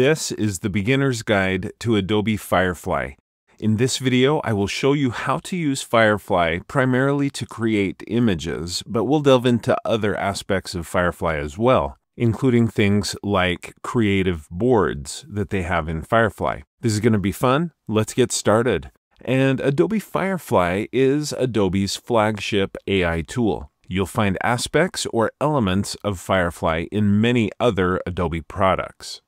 This is the Beginner's Guide to Adobe Firefly. In this video, I will show you how to use Firefly primarily to create images, but we'll delve into other aspects of Firefly as well, including things like creative boards that they have in Firefly. This is going to be fun. Let's get started. And Adobe Firefly is Adobe's flagship AI tool. You'll find aspects or elements of Firefly in many other Adobe products.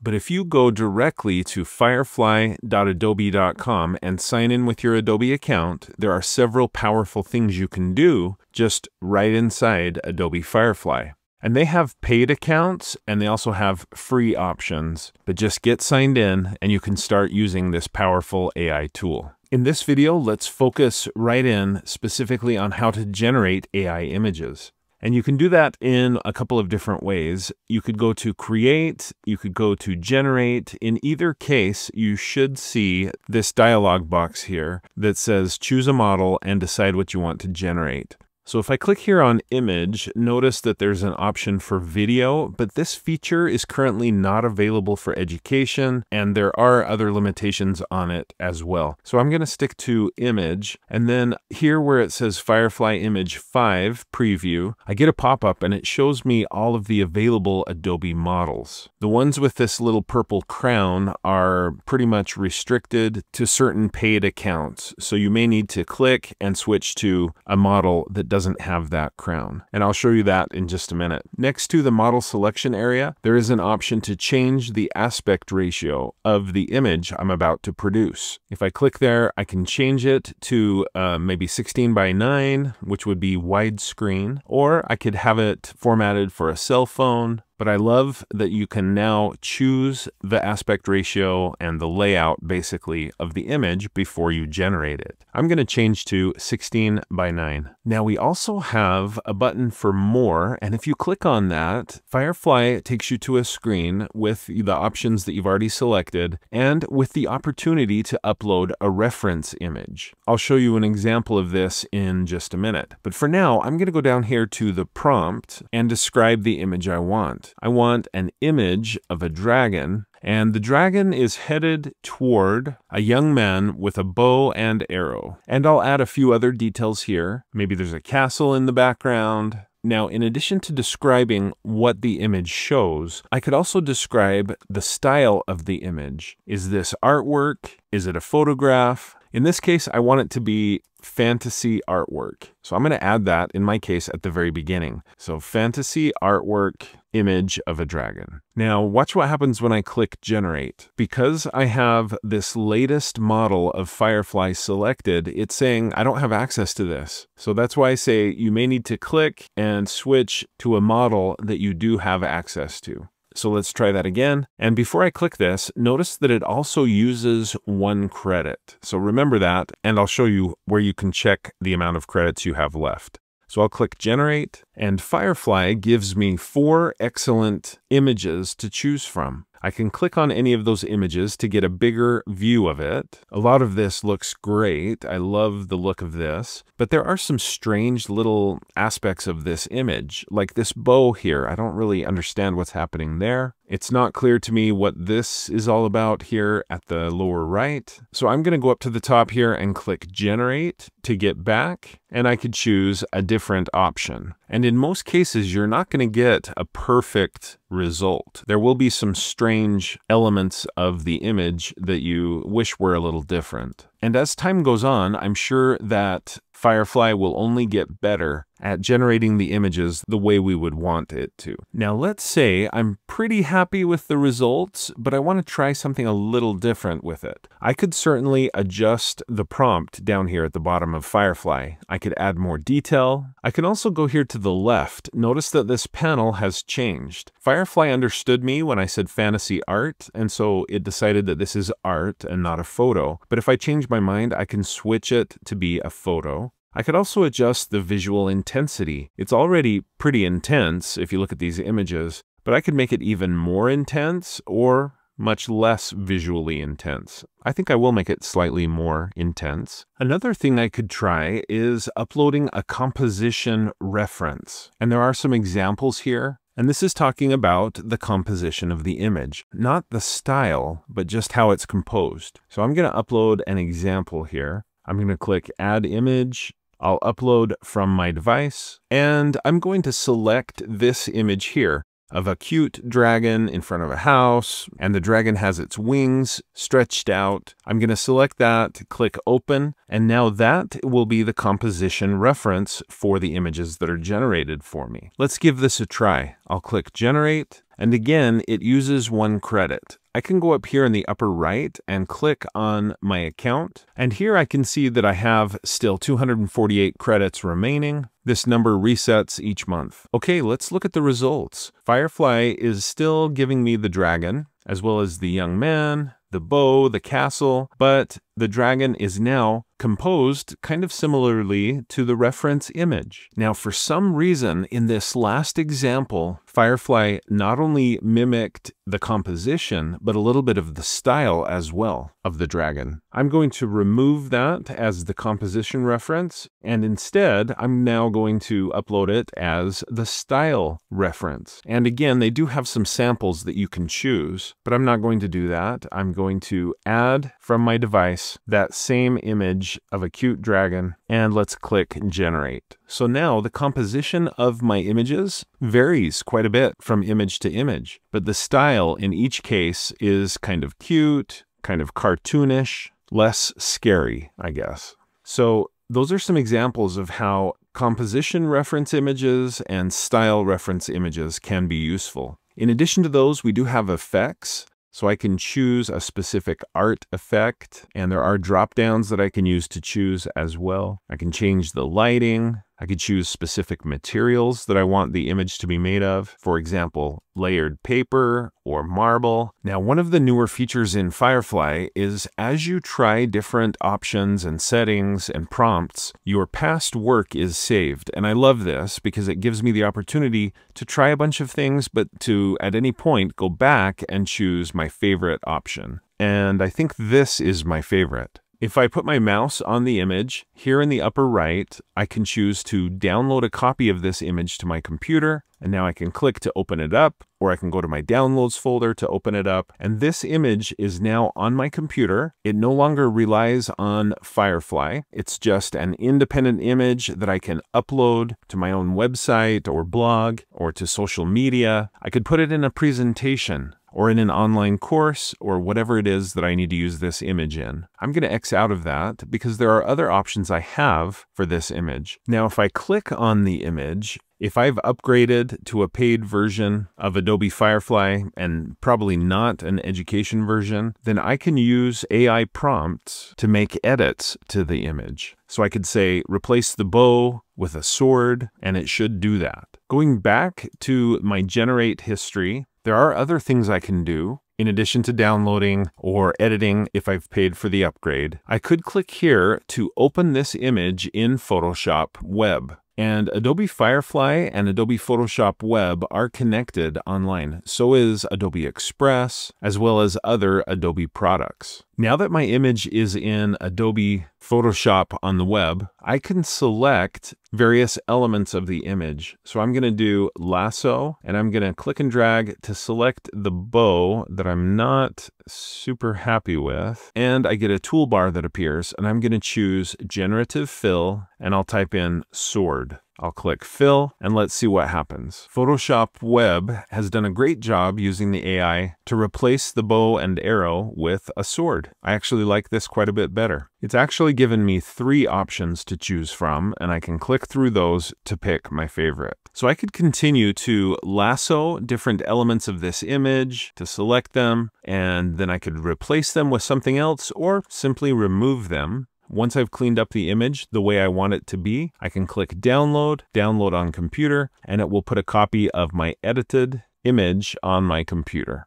But if you go directly to firefly.adobe.com and sign in with your Adobe account, there are several powerful things you can do just right inside Adobe Firefly. And they have paid accounts and they also have free options, but just get signed in and you can start using this powerful AI tool. In this video, let's focus right in specifically on how to generate AI images. And you can do that in a couple of different ways. You could go to create, you could go to generate. In either case, you should see this dialog box here that says choose a model and decide what you want to generate. So if I click here on image, notice that there's an option for video, but this feature is currently not available for education, and there are other limitations on it as well. So I'm going to stick to image, and then here where it says Firefly Image 5 Preview, I get a pop-up and it shows me all of the available Adobe models. The ones with this little purple crown are pretty much restricted to certain paid accounts. So you may need to click and switch to a model that doesn't have that crown. And I'll show you that in just a minute. Next to the model selection area, there is an option to change the aspect ratio of the image I'm about to produce. If I click there, I can change it to maybe 16:9, which would be widescreen, or I could have it formatted for a cell phone. But I love that you can now choose the aspect ratio and the layout basically of the image before you generate it. I'm going to change to 16:9. Now we also have a button for more, and if you click on that, Firefly takes you to a screen with the options that you've already selected and with the opportunity to upload a reference image. I'll show you an example of this in just a minute. But for now, I'm going to go down here to the prompt and describe the image I want. I want an image of a dragon, and the dragon is headed toward a young man with a bow and arrow. And I'll add a few other details here. Maybe there's a castle in the background. Now, in addition to describing what the image shows, I could also describe the style of the image. Is this artwork? Is it a photograph? In this case, I want it to be fantasy artwork. So I'm going to add that in my case at the very beginning. So fantasy artwork image of a dragon. Now watch what happens when I click generate. Because I have this latest model of Firefly selected, it's saying I don't have access to this. So that's why I say you may need to click and switch to a model that you do have access to. So let's try that again. And before I click this, notice that it also uses 1 credit. So remember that, and I'll show you where you can check the amount of credits you have left. So I'll click generate, and Firefly gives me 4 excellent images to choose from. I can click on any of those images to get a bigger view of it. A lot of this looks great. I love the look of this, but there are some strange little aspects of this image, like this bow here. I don't really understand what's happening there. It's not clear to me what this is all about here at the lower right. So I'm going to go up to the top here and click generate to get back, and I could choose a different option. And in most cases, you're not going to get a perfect result. There will be some strange elements of the image that you wish were a little different. And as time goes on, I'm sure that Firefly will only get better at generating the images the way we would want it to. Now let's say I'm pretty happy with the results, but I want to try something a little different with it. I could certainly adjust the prompt down here at the bottom of Firefly. I could add more detail. I can also go here to the left. Notice that this panel has changed. Firefly understood me when I said fantasy art, and so it decided that this is art and not a photo. But if I change my mind, I can switch it to be a photo. I could also adjust the visual intensity. It's already pretty intense if you look at these images, but I could make it even more intense or much less visually intense. I think I will make it slightly more intense. Another thing I could try is uploading a composition reference. And there are some examples here. And this is talking about the composition of the image, not the style, but just how it's composed. So I'm going to upload an example here. I'm going to click Add Image. I'll upload from my device, and I'm going to select this image here of a cute dragon in front of a house, and the dragon has its wings stretched out. I'm going to select that, click open, and now that will be the composition reference for the images that are generated for me. Let's give this a try. I'll click generate, and again, it uses 1 credit. I can go up here in the upper right and click on my account, and here I can see that I have still 248 credits remaining. This number resets each month. Okay, let's look at the results. Firefly is still giving me the dragon, as well as the young man, the bow, the castle, but the dragon is now composed kind of similarly to the reference image. Now, for some reason, in this last example, Firefly not only mimicked the composition, but a little bit of the style as well of the dragon. I'm going to remove that as the composition reference, and instead, I'm now going to upload it as the style reference. And again, they do have some samples that you can choose, but I'm not going to do that. I'm going to add from my device that same image of a cute dragon, and let's click generate. So now the composition of my images varies quite a bit from image to image, but the style in each case is kind of cute, kind of cartoonish, less scary, I guess. So those are some examples of how composition reference images and style reference images can be useful. In addition to those, we do have effects. So I can choose a specific art effect, and there are drop-downs that I can use to choose as well. I can change the lighting. I could choose specific materials that I want the image to be made of. For example, layered paper or marble. Now, one of the newer features in Firefly is as you try different options and settings and prompts, your past work is saved. And I love this because it gives me the opportunity to try a bunch of things, but to, at any point, go back and choose my favorite option. And I think this is my favorite. If I put my mouse on the image, here in the upper right, I can choose to download a copy of this image to my computer, and now I can click to open it up, or I can go to my downloads folder to open it up, and this image is now on my computer. It no longer relies on Firefly. It's just an independent image that I can upload to my own website or blog or to social media. I could put it in a presentation, or in an online course, or whatever it is that I need to use this image in. I'm going to X out of that because there are other options I have for this image. Now, if I click on the image, if I've upgraded to a paid version of Adobe Firefly, and probably not an education version, then I can use AI prompts to make edits to the image. So I could say, replace the bow with a sword, and it should do that. Going back to my generate history, there are other things I can do in addition to downloading or editing if I've paid for the upgrade. I could click here to open this image in Photoshop Web. And Adobe Firefly and Adobe Photoshop Web are connected online. So is Adobe Express, as well as other Adobe products. Now that my image is in Adobe Photoshop on the web, I can select various elements of the image. So I'm going to do lasso, and I'm going to click and drag to select the bow that I'm not super happy with. And I get a toolbar that appears, and I'm going to choose generative fill, and I'll type in sword. I'll click fill, and let's see what happens. Photoshop Web has done a great job using the AI to replace the bow and arrow with a sword. I actually like this quite a bit better. It's actually given me 3 options to choose from, and I can click through those to pick my favorite. So I could continue to lasso different elements of this image, to select them, and then I could replace them with something else or simply remove them. Once I've cleaned up the image the way I want it to be, I can click download, download on computer, and it will put a copy of my edited image on my computer.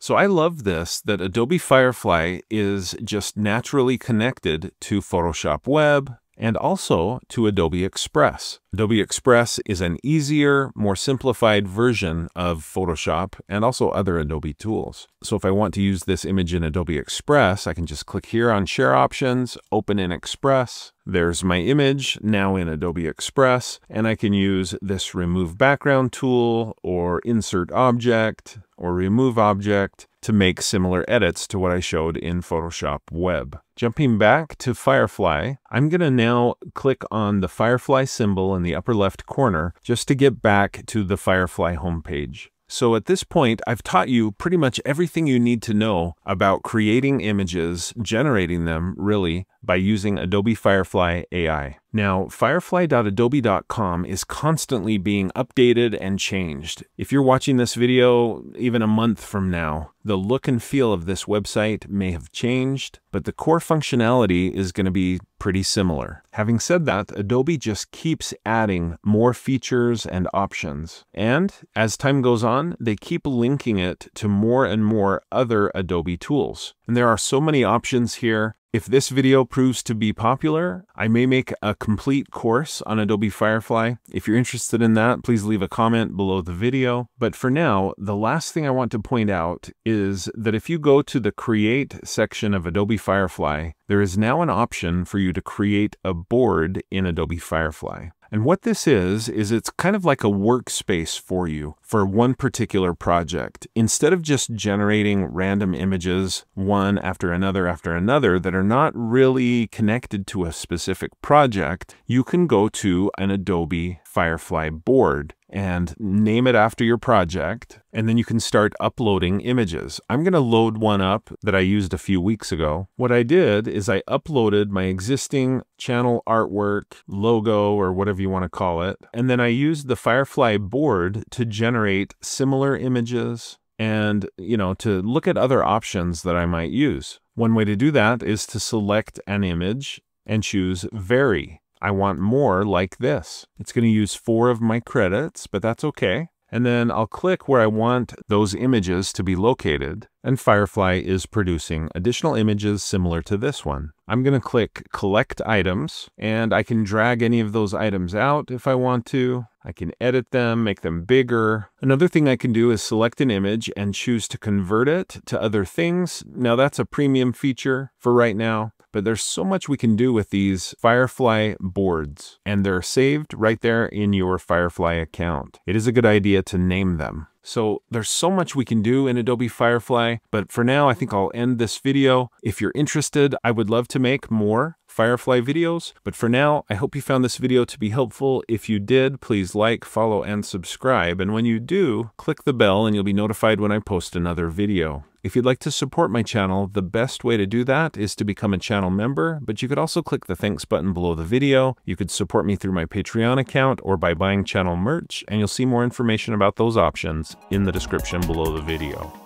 So I love this, that Adobe Firefly is just naturally connected to Photoshop Web and also to Adobe Express. Adobe Express is an easier, more simplified version of Photoshop and also other Adobe tools. So if I want to use this image in Adobe Express, I can just click here on Share Options, Open in Express. There's my image now in Adobe Express, and I can use this Remove Background tool or Insert Object or Remove Object to make similar edits to what I showed in Photoshop Web. Jumping back to Firefly, I'm going to now click on the Firefly symbol in the upper left corner just to get back to the Firefly homepage. So at this point, I've taught you pretty much everything you need to know about creating images, generating them, really, by using Adobe Firefly AI. Now, firefly.adobe.com is constantly being updated and changed. If you're watching this video even a month from now, the look and feel of this website may have changed, but the core functionality is going to be pretty similar. Having said that, Adobe just keeps adding more features and options. And as time goes on, they keep linking it to more and more other Adobe tools. And there are so many options here. If this video proves to be popular, I may make a complete course on Adobe Firefly. If you're interested in that, please leave a comment below the video. But for now, the last thing I want to point out is that if you go to the Create section of Adobe Firefly, there is now an option for you to create a board in Adobe Firefly. And what this is it's kind of like a workspace for you for one particular project. Instead of just generating random images, one after another, that are not really connected to a specific project, you can go to an Adobe Firefly board and name it after your project, and then you can start uploading images. I'm going to load one up that I used a few weeks ago. What I did is I uploaded my existing channel artwork, logo, or whatever you want to call it, and then I used the Firefly board to generate similar images and, you know, to look at other options that I might use. One way to do that is to select an image and choose Vary. I want more like this. It's going to use 4 of my credits, but that's okay. And then I'll click where I want those images to be located, and Firefly is producing additional images similar to this one. I'm going to click Collect Items, and I can drag any of those items out if I want to. I can edit them, make them bigger. Another thing I can do is select an image and choose to convert it to other things. Now that's a premium feature for right now, but there's so much we can do with these Firefly boards, and they're saved right there in your Firefly account. It is a good idea to name them. So there's so much we can do in Adobe Firefly, but for now I think I'll end this video. If you're interested, I would love to make more Firefly videos, but for now I hope you found this video to be helpful. If you did, please like, follow, and subscribe, and when you do, click the bell and you'll be notified when I post another video. If you'd like to support my channel, the best way to do that is to become a channel member, but you could also click the thanks button below the video. You could support me through my Patreon account or by buying channel merch, and you'll see more information about those options in the description below the video.